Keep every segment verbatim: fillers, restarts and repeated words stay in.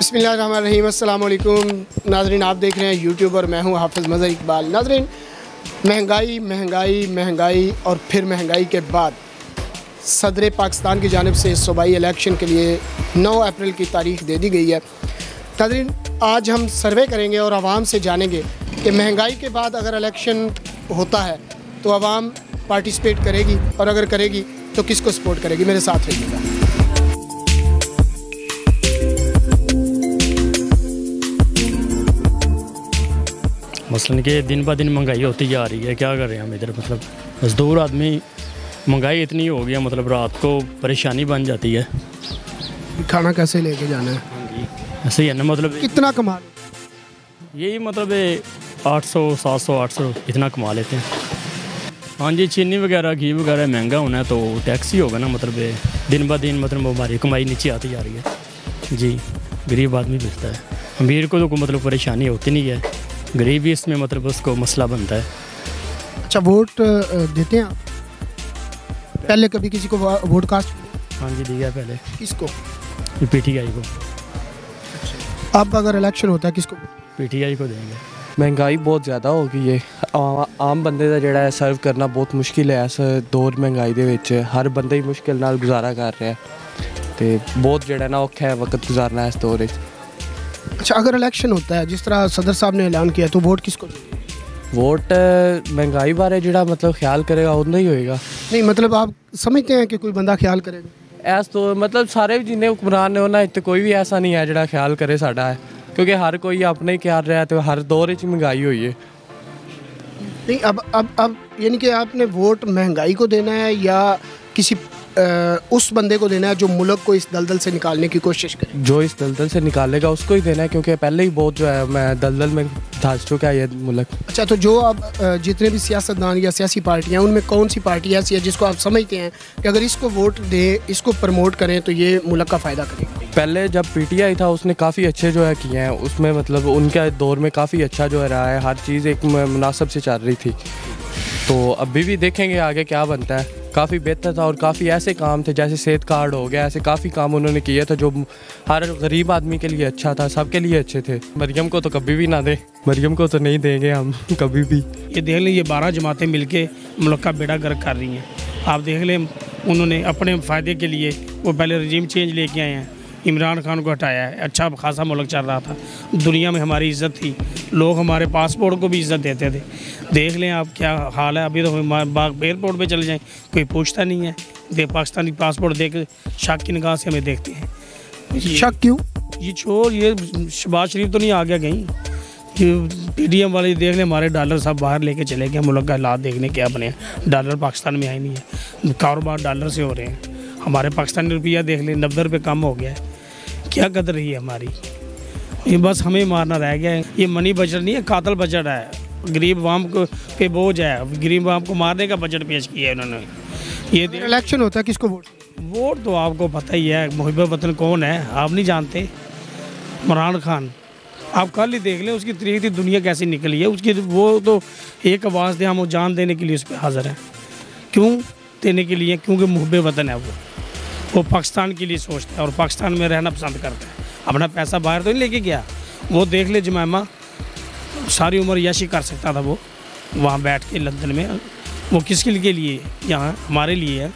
बिस्मिल्लाहिर्रहमानिर्रहीम। अस्सलाम वालेकुम नाजरीन, आप देख रहे हैं यूट्यूब और मैं हूँ हाफिज़ मज़हर इकबाल। नाजरीन, महंगाई महंगाई महंगाई और फिर महंगाई के बाद सदर पाकिस्तान की जानिब से सूबाई इलेक्शन के लिए नौ अप्रैल की तारीख दे दी गई है। नाजरीन, आज हम सर्वे करेंगे और आवाम से जानेंगे कि महंगाई के बाद अगर इलेक्शन होता है तो आवाम पार्टिसिपेट करेगी और अगर करेगी तो किसको सपोर्ट करेगी। मेरे साथ रहिएगा। मसलन कि दिन ब दिन महंगाई होती जा रही है, क्या कर रहे हैं हम इधर, मतलब मजदूर आदमी महंगाई इतनी हो गई है, मतलब रात को परेशानी बन जाती है। खाना कैसे लेके जाना है, ऐसे ही है ना, मतलब कितना कमा यही मतलब आठ सौ सात सौ आठ सौ इतना कमा लेते हैं। हाँ जी, चीनी वगैरह घी वगैरह महंगा होना है तो टैक्स ही होगा ना, मतलब दिन ब दिन मतलब हमारी कमाई नीचे आती जा रही है जी। गरीब आदमी बेचता है, अमीर को तो मतलब परेशानी होती नहीं है, गरीबी इसमें मतलब उसको मसला बनता है। अच्छा, वोट देते हैं आप? पहले कभी किसी को वोट कास्ट? हाँ जी, दिया पहले। किसको? पीटीआई को। अच्छा, अब अगर इलेक्शन होता है किसको? पीटीआई को देंगे। महंगाई बहुत ज़्यादा हो गई है, आम बंदे का जोड़ा है सर्व करना बहुत मुश्किल है। इस दौर महंगाई दे विच हर बंदा ही मुश्किल नाल गुजारा कर रहा है तो बहुत जोड़ा ना औखा है वक्त गुजारना इस दौर विच। अच्छा, अगर इलेक्शन होता है जिस तरह सदर साहब ने ऐलान किया तो वोट किसको देंगे? वोट महंगाई बारे जो मतलब ख्याल करेगा उतना ही होएगा। नहीं मतलब आप समझते हैं कि कोई बंदा ख्याल करेगा ऐसा? तो मतलब सारे जिन्हें हुक्मरान ने होना इतने कोई भी ऐसा नहीं है जो ख्याल करे साडा है, क्योंकि हर कोई अपना ही ख्याल रहा है तो हर दौर में महंगाई हुई है। नहीं, अब अब अब यानी कि आपने वोट महंगाई को देना है या किसी उस बंदे को देना है जो मुल्क को इस दलदल से निकालने की कोशिश करे? जो इस दलदल से निकालेगा उसको ही देना है, क्योंकि पहले ही बहुत जो है मैं दलदल में धंस चुका है ये मुल्क। अच्छा, तो जो आप जितने भी सियासतदान या सियासी पार्टियाँ, उनमें कौन सी पार्टी ऐसी है जिसको आप समझते हैं कि अगर इसको वोट दें, इसको प्रमोट करें तो ये मुल्क का फ़ायदा करेगा? पहले जब पीटीआई था उसने काफ़ी अच्छे जो है किए हैं, उसमें मतलब उनका दौर में काफ़ी अच्छा जो है रहा है, हर चीज़ एक मुनासब से चल रही थी। तो अभी भी देखेंगे आगे क्या बनता है, काफ़ी बेहतर था और काफ़ी ऐसे काम थे जैसे सेहत कार्ड हो गया, ऐसे काफ़ी काम उन्होंने किए थे जो हर गरीब आदमी के लिए अच्छा था, सबके लिए अच्छे थे। मरियम को तो कभी भी ना दें, मरियम को तो नहीं देंगे हम कभी भी। ये देख लें, ये बारह जमातें मिलके मुल्क का बेड़ा गर्क कर रही हैं। आप देख लें, उन्होंने अपने फ़ायदे के लिए वो पहले रजीम चेंज लेके आए हैं, इमरान खान को हटाया है, अच्छा खासा मुल्क चल रहा था, दुनिया में हमारी इज्जत थी, लोग हमारे पासपोर्ट को भी इज्जत देते थे। देख लें आप क्या हाल है, अभी तो एयरपोर्ट पे चले जाएं कोई पूछता नहीं है, दे पाकिस्तानी पासपोर्ट देख शक की निगाह से हमें देखते हैं। शक क्यों? ये छोड़, ये शहबाज शरीफ तो नहीं आ गया कहीं? पीडीएम वाले देख लें, हमारे डॉलर सब बाहर लेके चले गए, मुल्क का हालात देखने के अपने डॉलर पाकिस्तान में आए नहीं है, कारोबार डॉलर से हो रहे हैं, हमारे पाकिस्तानी रुपया देख लें नब्बे रुपये कम हो गया है, क्या कदर रही है हमारी, ये बस हमें मारना रह गया है। ये मनी बजट नहीं है, कातल बजट है, गरीब वाम को पे बोझ है, गरीब वाम को मारने का बजट पेश किया है उन्होंने। ये इलेक्शन होता है किसको वोट? वोट तो आपको पता ही है, मुहिब वतन कौन है, आप नहीं जानते? इमरान खान। आप कल ही देख लें उसकी तरीक़ थी, दुनिया कैसी निकली है उसकी, वो तो एक आवाज़ दे, हम वो जान देने के लिए उस पर हाज़िर हैं। क्यों देने के लिए? क्योंकि मुहिब वतन है वो वो पाकिस्तान के लिए सोचता है और पाकिस्तान में रहना पसंद करता है, अपना पैसा बाहर तो नहीं लेके गया वो। देख ले जमामा, सारी उम्र याशी कर सकता था वो वहाँ बैठ के लंदन में, वो किसके लिए, लिए यहाँ हमारे लिए है,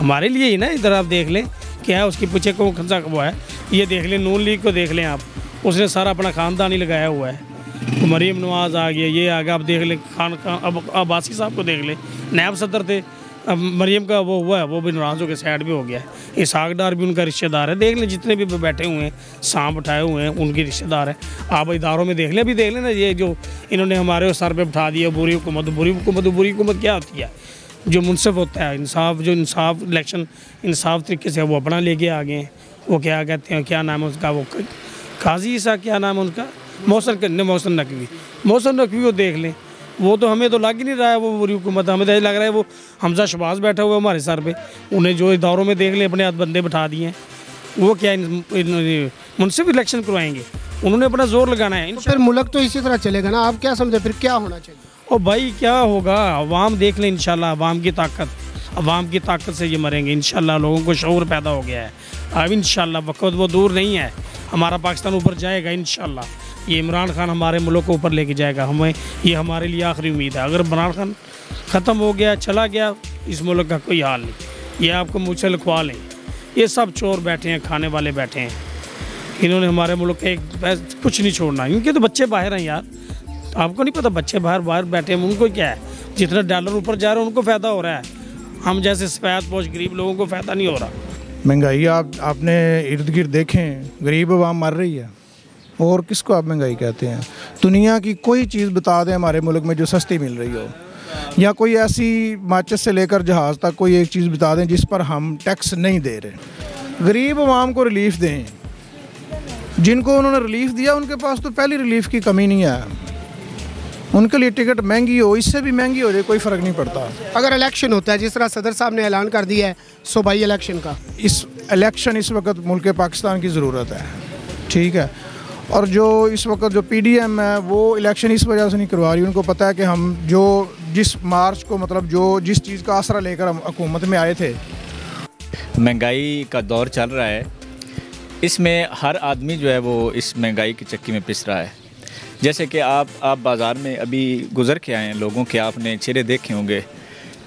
हमारे लिए ही ना। इधर आप देख लें क्या है, उसके पीछे को खंसा वो है। ये देख लें नून लीग को देख लें आप, उसने सारा अपना ख़ानदान ही लगाया हुआ है, तो मरीम नवाज़ आ गया, ये आ गया। आप देख लें खान का अब अब्बासी साहब को देख लें, नायब सदर थे, अब मरियम का वो हुआ है, वो भी नाराज़ों के साइड भी हो गया है, इसाक डार भी उनका रिश्तेदार है। देख लें जितने भी बैठे हुए हैं, सांप उठाए हुए हैं, उनके रिश्तेदार हैं। आप इदारों में देख लें, अभी देख लें ना, ये जो इन्होंने हमारे सर पे बिठा दिया बुरी हुकूमत, बुरी हुकूमत बुरी हुकूमत क्या होती है? जो मुनसिफ होता है, इंसाफ, जो इंसाफ इलेक्शन इंसाफ तरीके से वो अपना लेके आ गए हैं। वो क्या कहते हैं, क्या नाम है उसका, वो काजी सा क्या नाम है उनका, मौसन मौसन नकवी मौसन नकवी को देख लें, वो तो हमें तो लग ही नहीं रहा है वो बुरी हुकूमत, हमें तो लग रहा है वो हमजा शहबाज बैठा हुआ है हमारे सर पे। उन्हें जो इदारों में देख ले अपने हाथ बंदे बिठा दिए हैं, वो क्या मुंसिफ इलेक्शन करवाएंगे, उन्होंने अपना जोर लगाना है। तो फिर मुल्क तो इसी तरह चलेगा ना, आप क्या समझे फिर क्या होना चाहिए? और भाई क्या होगा, आवाम देख लें इंशाल्लाह, आवाम की ताकत, अवाम की ताकत से ये मरेंगे। इंशाल्लाह लोगों को शऊर पैदा हो गया है, अब इंशाल्लाह वक्त वो दूर नहीं है, हमारा पाकिस्तान ऊपर जाएगा इंशाल्लाह। ये इमरान खान हमारे मुल्क को ऊपर लेके जाएगा, हमें ये हमारे लिए आखिरी उम्मीद है। अगर इमरान खान ख़त्म हो गया, चला गया, इस मुल्क का कोई हाल नहीं। ये आपको मुझसे लिखवा लें, ये सब चोर बैठे हैं, खाने वाले बैठे हैं, इन्होंने हमारे मुल्क के कुछ नहीं छोड़ना। इनके तो बच्चे बाहर हैं यार, आपको नहीं पता बच्चे बाहर बाहर बैठे हैं, उनको क्या है, जितना डॉलर ऊपर जा रहा है उनको फ़ायदा हो रहा है, हम जैसे सफेद पोश गरीब लोगों को फ़ायदा नहीं हो रहा। महंगाई आप आपने इर्द गिर्द देखें, गरीब आवाम मर रही है, और किसको आप महंगाई कहते हैं? दुनिया की कोई चीज़ बता दें हमारे मुल्क में जो सस्ती मिल रही हो, या कोई ऐसी माचिस से लेकर जहाज़ तक कोई एक चीज़ बता दें जिस पर हम टैक्स नहीं दे रहे। गरीब आवाम को रिलीफ दें, जिनको उन्होंने रिलीफ दिया उनके पास तो पहली रिलीफ की कमी नहीं है। उनके लिए टिकट महंगी हो, इससे भी महंगी हो जाए, कोई फ़र्क नहीं पड़ता। अगर इलेक्शन होता है, जिस तरह सदर साहब ने ऐलान कर दिया है सूबाई इलेक्शन का, इस इलेक्शन इस वक्त मुल्क पाकिस्तान की ज़रूरत है, ठीक है। और जो इस वक्त जो पीडीएम है वो इलेक्शन इस वजह से नहीं करवा रही, उनको पता है कि हम जो जिस मार्च को मतलब जो जिस चीज़ का आसरा लेकर हम हुकूमत में आए थे। महंगाई का दौर चल रहा है, इसमें हर आदमी जो है वो इस महंगाई की चक्की में पिस रहा है। जैसे कि आप आप बाज़ार में अभी गुज़र के आए हैं, लोगों के आपने चेहरे देखे होंगे,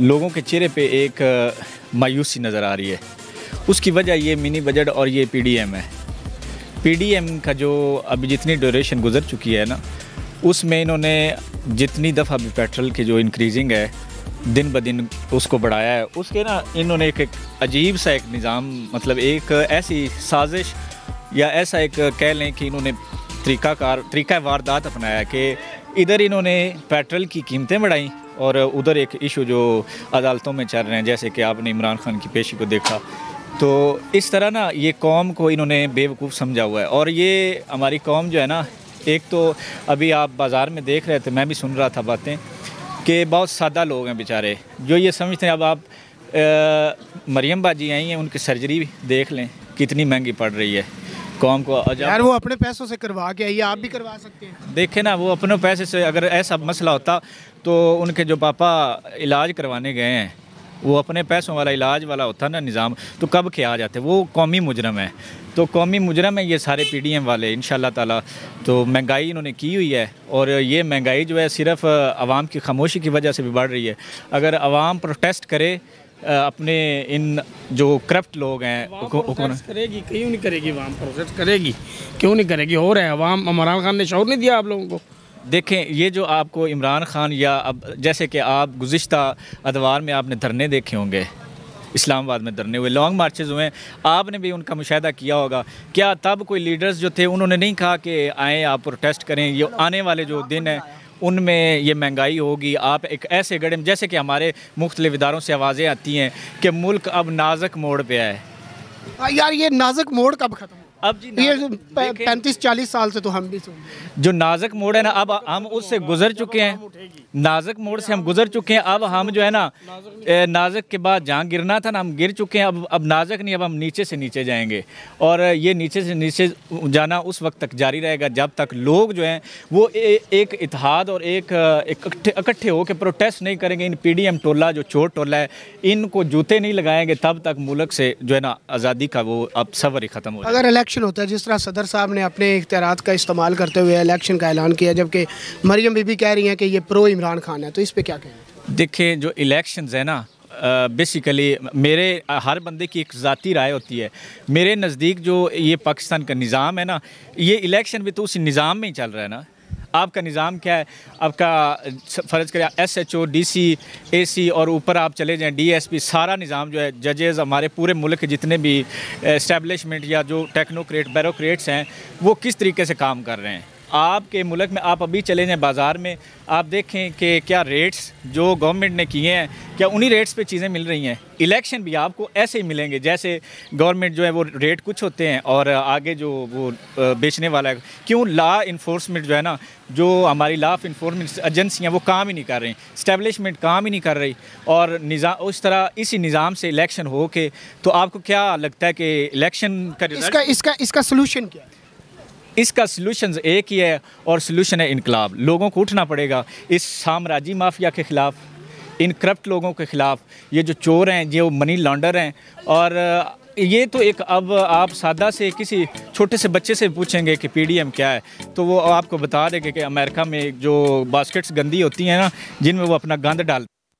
लोगों के चेहरे पे एक मायूसी नज़र आ रही है। उसकी वजह ये मिनी बजट और ये पीडीएम है। पीडीएम का जो अभी जितनी ड्यूरेशन गुज़र चुकी है ना, उसमें इन्होंने जितनी दफ़ा भी पेट्रोल की जो इंक्रीजिंग है दिन ब दिन उसको बढ़ाया है, उसके ना इन्होंने एक, एक अजीब सा एक निज़ाम, मतलब एक ऐसी साजिश या ऐसा एक कह लें कि इन्होंने तरीका कार तरीका वारदात अपनाया कि इधर इन्होंने पेट्रोल की कीमतें बढ़ाई और उधर एक इशू जो अदालतों में चल रहे हैं, जैसे कि आपने इमरान खान की पेशी को देखा। तो इस तरह ना ये कौम को इन्होंने बेवकूफ़ समझा हुआ है। और ये हमारी कौम जो है ना, एक तो अभी आप बाज़ार में देख रहे थे, मैं भी सुन रहा था बातें, कि बहुत सादा लोग हैं बेचारे, जो ये समझते हैं। अब आप आ, मरियम बाजी आई हैं, उनकी सर्जरी देख लें कितनी महंगी पड़ रही है कौम को। यार वो अपने पैसों से करवा के आई, आप भी करवा सकते हैं। देखे ना, वो अपने पैसे से, अगर ऐसा मसला होता तो उनके जो पापा इलाज करवाने गए हैं, वो अपने पैसों वाला इलाज वाला होता ना निज़ाम, तो कब के आ जाते। वो कौमी मुजरम है, तो कौमी मुजरम है ये सारे पीडीएम वाले इंशाल्लाह ताला। तो महंगाई इन्होंने की हुई है, और ये महंगाई जो है सिर्फ आवाम की खामोशी की वजह से भी बढ़ रही है। अगर आवाम प्रोटेस्ट करे अपने इन जो करप्ट लोग हैं, करेगी, क्यों नहीं करेगी आवाम प्रोटेस्ट करेगी, क्यों नहीं करेगी? हो रहा है, आवाम इमरान खान ने शऊर नहीं दिया आप लोगों को। देखें ये जो आपको इमरान खान, या अब जैसे कि आप गुज़िश्ता अदवार में आपने धरने देखे होंगे, इस्लामाबाद में धरने हुए, लॉन्ग मार्चेज़ हुए हैं, आपने भी उनका मुशाहिदा किया होगा। क्या तब कोई लीडर्स जो थे उन्होंने नहीं कहा कि आएँ आप प्रोटेस्ट करें, ये आने वाले जो दिन हैं उनमें ये महंगाई होगी, आप एक ऐसे गड्ढे में, जैसे कि हमारे मुख्तलिफ इदारों से आवाज़ें आती हैं कि मुल्क अब नाजुक मोड़ पे है। आ, यार ये नाजुक मोड़ कब ख़त्म? अब जी ये पैंतीस चालीस साल से तो हम भी जो नाजुक मोड़ है ना, अब हम उससे गुजर चुके हैं, नाजुक मोड़ से हम गुजर चुके हैं। अब हम जो है ना, नाजुक के बाद जहाँ गिरना था ना हम गिर चुके हैं, अब अब नाजुक नहीं, अब हम नीचे से नीचे जाएंगे। और ये नीचे से नीचे जाना उस वक्त तक जारी रहेगा जब तक लोग जो हैं वो ए, एक इतिहाद और एक इकट्ठे होकर प्रोटेस्ट नहीं करेंगे। इन पीडीएम टोला जो चोर टोला है, इनको जूते नहीं लगाएंगे, तब तक मुल्क से जो है ना आज़ादी का वो अब सबर ही ख़त्म हो जाएगा। अगर इलेक्शन होता है, जिस तरह सदर साहब ने अपने इख्तियारात का इस्तेमाल करते हुए इलेक्शन का ऐलान किया, जबकि मरियम बीबी कह रही हैं कि ये प्रो इमरान खान है, तो इस पे क्या कहें? देखिए जो इलेक्शंस है ना, बेसिकली मेरे हर बंदे की एक ज़ाती राय होती है। मेरे नज़दीक जो ये पाकिस्तान का निज़ाम है ना, ये इलेक्शन भी तो उसी निज़ाम में ही चल रहा है ना। आपका निज़ाम क्या है, आपका फ़र्ज़ करें S H O, D C, A C और ऊपर आप चले जाएं डी एस पी, सारा निज़ाम जो है, जजेज़, हमारे पूरे मुल्क के जितने भी इस्टेबलिशमेंट या जो टेक्नोक्रेट बैरोक्रेट्स हैं वो किस तरीके से काम कर रहे हैं। आपके मुल्क में आप अभी चले जाएं बाज़ार में, आप देखें कि क्या रेट्स जो गवर्नमेंट ने किए हैं, क्या उन्हीं रेट्स पे चीज़ें मिल रही हैं। इलेक्शन भी आपको ऐसे ही मिलेंगे, जैसे गवर्नमेंट जो है वो रेट कुछ होते हैं और आगे जो वो बेचने वाला है। क्यों लॉ इन्फोर्समेंट जो है ना, जो हमारी लॉ इन्फोर्समेंट एजेंसियाँ वो काम ही नहीं कर रही, इस्टेबलिशमेंट काम ही नहीं कर रही, और निज़ाम उस तरह इसी निज़ाम से इलेक्शन हो के, तो आपको क्या लगता है कि इलेक्शन का इसका इसका इसका सलूशन क्या है? इसका सलूशन एक ही है, और सलूशन है इनकलाब। लोगों को उठना पड़ेगा इस साम्राज्य माफिया के ख़िलाफ़, इन करप्ट लोगों के ख़िलाफ़, ये जो चोर हैं, जो मनी लॉन्डर हैं। और ये तो एक, अब आप सादा से किसी छोटे से बच्चे से पूछेंगे कि पीडीएम क्या है तो वो आपको बता देगा कि अमेरिका में जो बास्केट्स गंदी होती हैं ना, जिनमें वो अपना गंद डाल